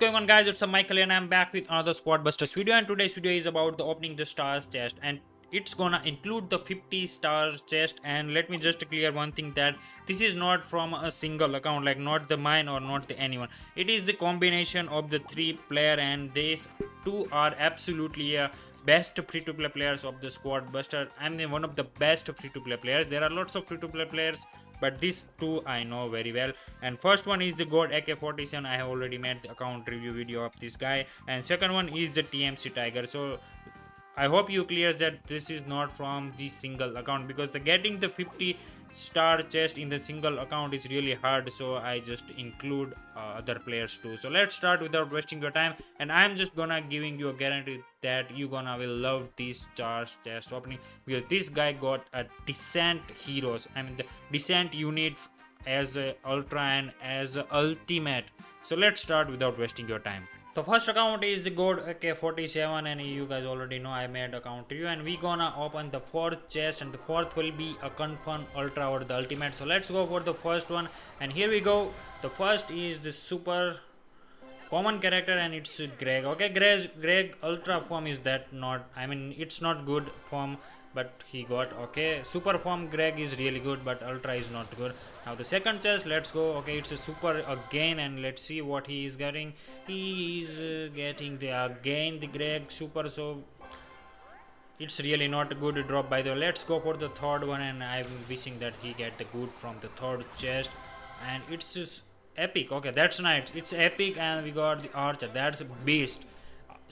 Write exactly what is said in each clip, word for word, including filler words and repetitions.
What's going on, guys? It's Michael and I'm back with another Squad Busters video, and today's video is about the opening the stars chest, and it's gonna include the fifty stars chest. And let me just clear one thing, that this is not from a single account, like not the mine or not the anyone. It is the combination of the three player, and these two are absolutely a best free-to-play players of the Squad Buster. I'm the one of the best free-to-play players. There are lots of free-to-play players, but these two I know very well. And first one is the god A K forty-seven. I have already made the account review video of this guy. And second one is the T M C Tiger. So I hope you clear that this is not from the single account, because the getting the fifty star chest in the single account is really hard. So I just include uh, other players too. So let's start without wasting your time, and I'm just gonna giving you a guarantee that you gonna will love this star chest opening, because this guy got a decent heroes. I mean the decent unit as a ultra and as a ultimate. So let's start without wasting your time. So first account is the god A K forty-seven, and you guys already know I made account review, and we gonna open the fourth chest, and the fourth will be a confirmed ultra or the ultimate. So let's go for the first one, and here we go. The first is the super common character, and it's Greg. Okay, Greg, Greg ultra form is that not, I mean it's not good form, but he got okay. Super form Greg is really good, but ultra is not good. Now the second chest, let's go. Okay, it's a super again, and let's see what he is getting. He is uh, getting the again the Greg super, so it's really not a good drop by the way. Let's go for the third one, and I'm wishing that he get the good from the third chest, and it's just epic. Okay, that's nice. It's epic, and we got the Archer. That's a beast.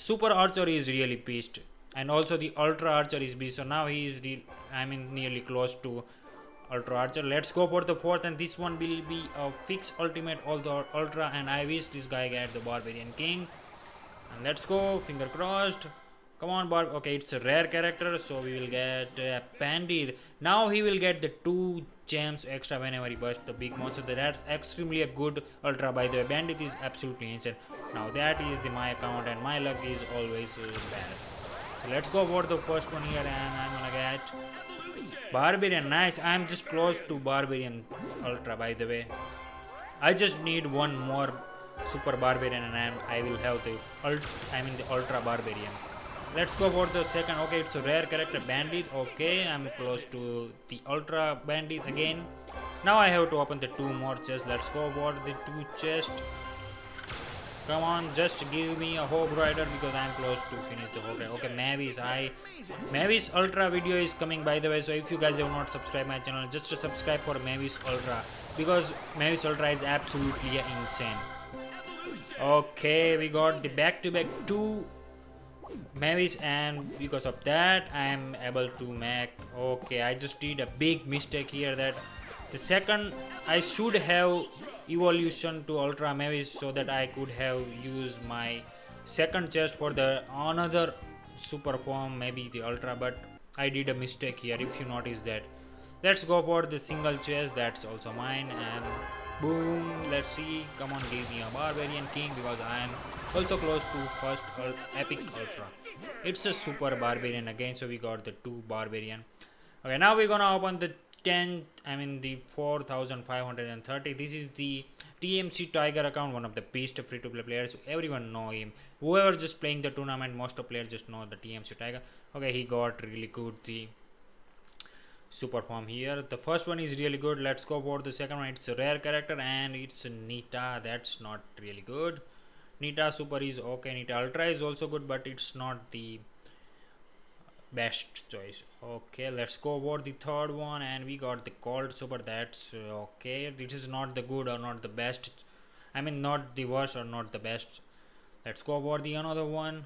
Super Archer is really beast, and also the Ultra Archer is beast. So now he is real, I mean nearly close to Ultra Archer. Let's go for the fourth, and this one will be a fixed ultimate although ultra, and I wish this guy get the Barbarian King. And let's go, finger crossed. Come on, Barb. Okay, it's a rare character, so we will get uh, Bandit. Now he will get the two gems extra whenever he busts the big monster. That's extremely a good ultra by the way. Bandit is absolutely insane. Now that is the my account, and my luck is always uh, bad. So let's go for the first one here, and I'm gonna get Barbarian. Nice. I'm just close to Barbarian Ultra by the way. I just need one more Super Barbarian, and I'm, I will have the Ultra, I mean the Ultra Barbarian. Let's go for the second. Okay, it's a rare character, Bandit. Okay, I'm close to the Ultra Bandit again. Now I have to open the two more chests. Let's go for the two chests. Come on, just give me a Hope Rider, because I'm close to finish the Hope Rider. Okay, Mavis, I... Mavis Ultra video is coming by the way, so if you guys have not subscribed my channel, just subscribe for Mavis Ultra, because Mavis Ultra is absolutely insane. Okay, we got the back-to-back two Mavis, and because of that, I'm able to make... Okay, I just did a big mistake here that... The second, I should have... evolution to Ultra Mavis, so that I could have used my second chest for the another super form, maybe the Ultra, but I did a mistake here if you notice that. Let's go for the single chest, that's also mine, and boom, let's see. Come on, give me a Barbarian King, because I am also close to first epic Ultra. It's a super Barbarian again, so we got the two Barbarian. Okay, now we're gonna open the ten, I mean the four thousand five hundred thirty. This is the T M C Tiger account, one of the best free to play players. Everyone know him, whoever just playing the tournament, most of players just know the T M C Tiger. Okay, he got really good the super form here. The first one is really good. Let's go for the second one. It's a rare character, and it's Nita. That's not really good. Nita super is okay. Nita Ultra is also good, but it's not the best choice. Okay, let's go over the third one, and we got the Cold Super. That's uh, okay. This is not the good or not the best, I mean not the worst or not the best. Let's go over the another one.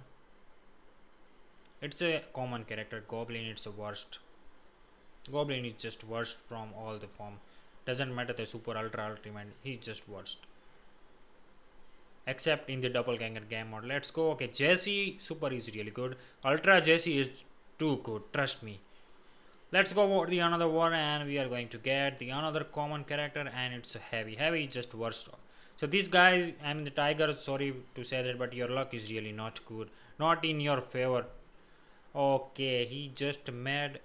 It's a common character, Goblin. It's the worst. Goblin is just worst from all the form, doesn't matter the super ultra ultimate, he's just worst except in the double ganger game mode. Let's go. Okay, Jesse super is really good. Ultra Jesse is too good, trust me. Let's go over the another one, and we are going to get the another common character, and it's heavy. Heavy just worse. So these guys, I mean the Tiger, sorry to say that, but your luck is really not good, not in your favor. Okay, he just made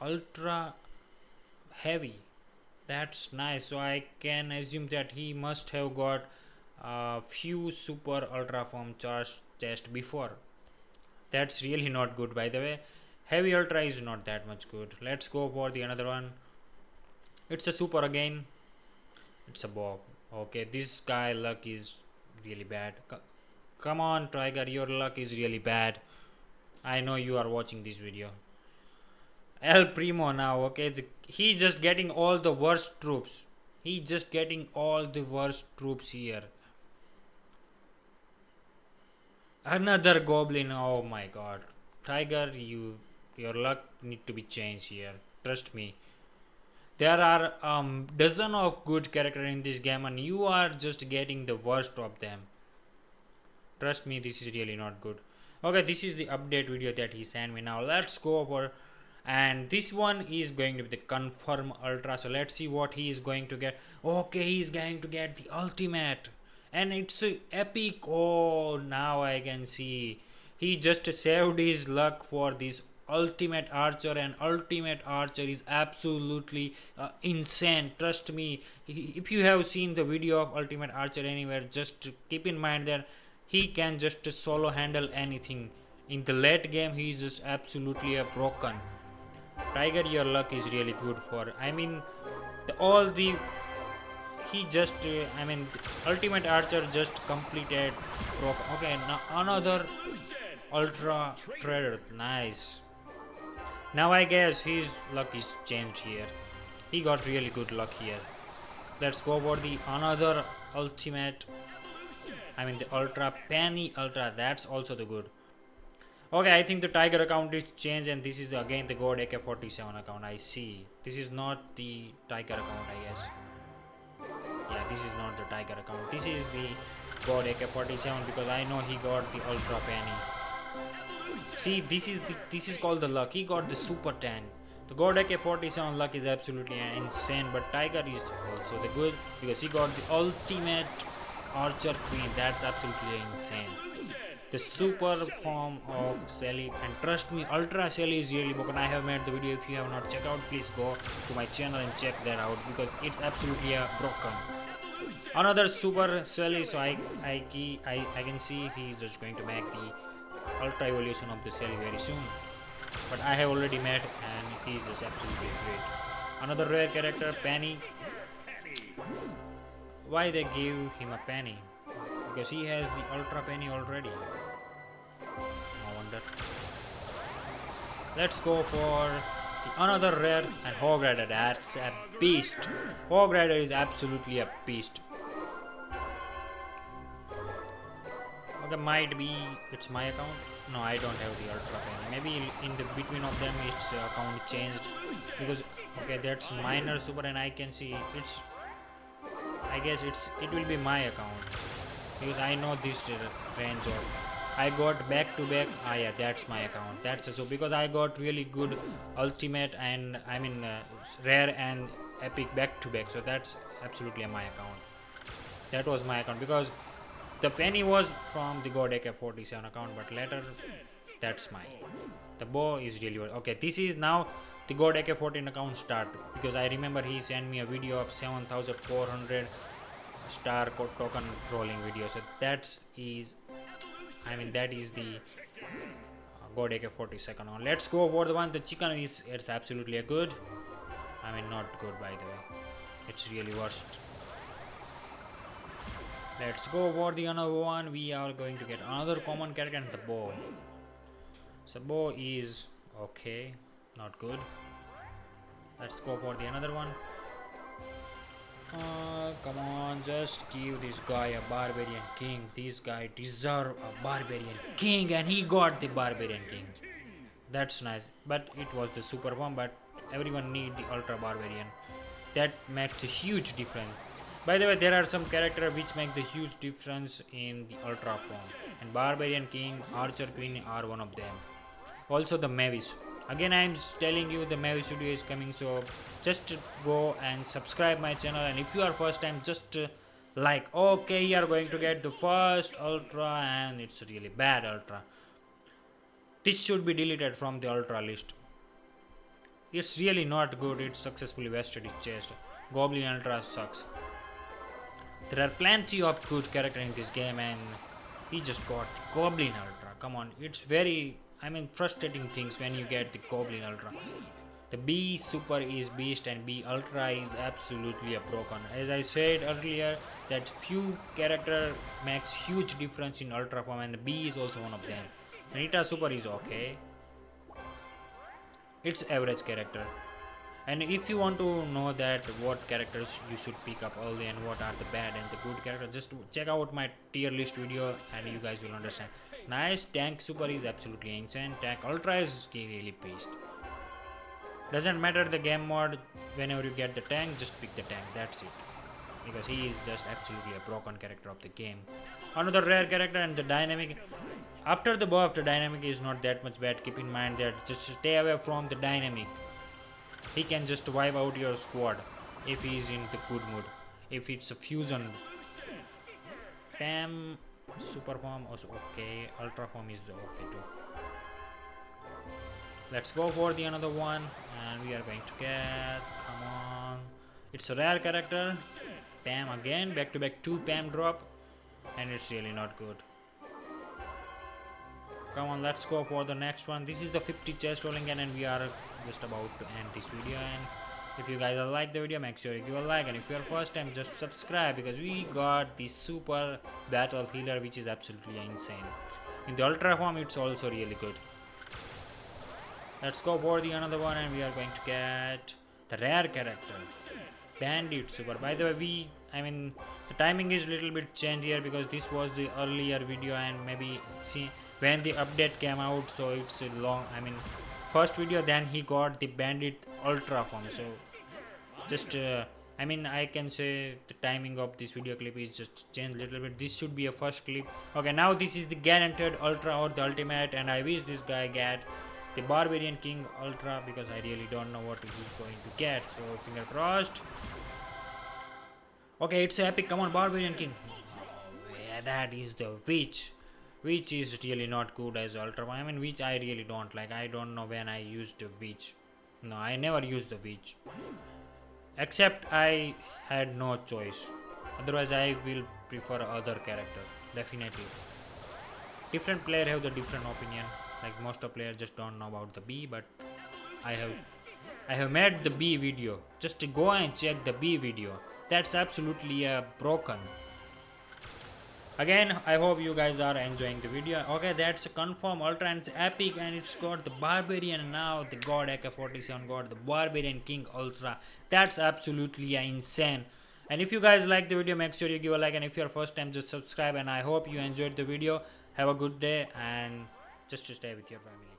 Ultra Heavy. That's nice. So I can assume that he must have got uh, few super ultra form charge tests before. That's really not good, by the way. Heavy ultra is not that much good. Let's go for the another one. It's a super again. It's a bob. Okay, this guy luck is really bad. C come on, Tiger, your luck is really bad. I know you are watching this video. El Primo now, okay. The, he's just getting all the worst troops. He's just getting all the worst troops here. Another goblin, oh my god. Tiger, you your luck need to be changed here. Trust me. There are um dozen of good characters in this game and you are just getting the worst of them. Trust me, this is really not good. Okay, this is the update video that he sent me. Now let's go over, and this one is going to be the confirm ultra, so let's see what he is going to get. Okay, he is going to get the ultimate and it's epic. Oh, now I can see he just saved his luck for this ultimate archer, and ultimate archer is absolutely uh, insane. Trust me, if you have seen the video of ultimate archer anywhere, just keep in mind that he can just solo handle anything. In the late game he is just absolutely a broken. Tiger, your luck is really good for, I mean, the, all the he just uh, I mean ultimate archer just completed broke. Okay, now another ultra trader, nice. Now I guess his luck is changed here. He got really good luck here. Let's go for the another ultimate. I mean the ultra penny ultra. That's also the good. Okay, I think the Tiger account is changed and this is the, again the god A K forty-seven account. I see. This is not the Tiger account, I guess. Yeah, this is not the Tiger account. This is the god A K forty-seven because I know he got the ultra penny. See, this is the, this is called the luck. He got the super ten. The god A K forty-seven luck is absolutely insane, but Tiger is also the good because he got the ultimate Archer Queen. That's absolutely insane. The super form of Sally, and trust me, ultra Sally is really broken. I have made the video. If you have not checked out, please go to my channel and check that out because it's absolutely uh, broken. Another super Sally, so I I, key, I I can see he's just going to make the ultra evolution of the Sally very soon. But I have already made, and he's just absolutely great. Another rare character, Penny. Why they give him a penny? Because he has the ultra penny already. No wonder. Let's go for the another rare, and Hog Rider. That's a beast. Hog Rider is absolutely a beast. Okay, might be it's my account. No, I don't have the ultra penny. Maybe in the between of them it's the account changed. Because okay, that's minor super, and I can see it's, I guess it's it will be my account because I know this range of I got back to back. Ah yeah, that's my account. That's a, so because I got really good ultimate and I mean uh, rare and epic back to back, so that's absolutely my account. That was my account because the penny was from the god A K forty-seven account, but later that's mine. The bow is really okay. This is now the god A K fourteen account start because I remember he sent me a video of seven thousand four hundred star token rolling video. So that's is, I mean that is the uh, god A K forty-second one. Let's go for the one. The chicken is it's absolutely a good. I mean not good by the way. It's really worst. Let's go for the another one. We are going to get another common character and the bow. So bow is okay. Not good. Let's go for the another one. Uh, come on, just give this guy a Barbarian King. This guy deserves a Barbarian King, and he got the Barbarian King. That's nice. But it was the super one. But everyone need the ultra Barbarian. That makes a huge difference. By the way, there are some characters which make the huge difference in the ultra form, and Barbarian King, Archer Queen are one of them. Also the Mavis. Again, I am telling you the Mavis studio is coming, so just go and subscribe my channel, and if you are first time, just uh, like. Okay, you are going to get the first ultra and it's really bad ultra. This should be deleted from the ultra list. It's really not good. It successfully wasted its chest. Goblin ultra sucks. There are plenty of good characters in this game, and he just got the Goblin Ultra. Come on, it's very, I mean, frustrating things when you get the Goblin Ultra. The B Super is Beast and B Ultra is absolutely a broken. As I said earlier, that few character makes huge difference in Ultra form, and the B is also one of them. Nita Super is okay. It's average character. And if you want to know that what characters you should pick up early and what are the bad and the good characters, just check out my tier list video and you guys will understand. Nice, tank super is absolutely insane, tank ultra is really beast. Doesn't matter the game mode, whenever you get the tank, just pick the tank, that's it. Because he is just absolutely a broken character of the game. Another rare character, and the dynamic. After the buff, the dynamic is not that much bad. Keep in mind that just stay away from the dynamic. He can just wipe out your squad if he is in the good mood. If it's a fusion. Pam super form was okay. Ultra form is okay too. Let's go for the another one. And we are going to get. Come on. It's a rare character. Pam again. Back to back two Pam drop. And it's really not good. Come on, let's go for the next one. This is the fifty chest rolling gun, and we are just about to end this video. And if you guys like the video, make sure you give a like, and if you are first time, just subscribe, because we got the super battle healer, which is absolutely insane. In the ultra form, it's also really good. Let's go for the another one, and we are going to get the rare character Bandit Super. By the way, we I mean the timing is little bit changed here, because this was the earlier video, and maybe see when the update came out, so it's a long, I mean, first video, then he got the Bandit Ultra form. So just uh, I mean, I can say the timing of this video clip is just changed a little bit. This should be a first clip. Okay, now this is the guaranteed Ultra or the ultimate, and I wish this guy get the Barbarian King Ultra, because I really don't know what he's going to get, so finger crossed. Okay, it's epic. Come on, Barbarian King. Oh, yeah, that is the witch. Which is really not good as Ultra. I mean, which I really don't like. I don't know when I used the witch. No, I never used the witch. Except I had no choice. Otherwise, I will prefer other character. Definitely. Different player have the different opinion. Like most of players just don't know about the B. But I have, I have made the B video. Just to go and check the B video. That's absolutely uh, broken. Again, I hope you guys are enjoying the video. Okay, that's a confirm Ultra, and it's epic, and it's got the Barbarian now, the God A K forty-seven, got the Barbarian King Ultra. That's absolutely insane. And if you guys like the video, make sure you give a like, and if you're first time, just subscribe, and I hope you enjoyed the video. Have a good day, and just to stay with your family.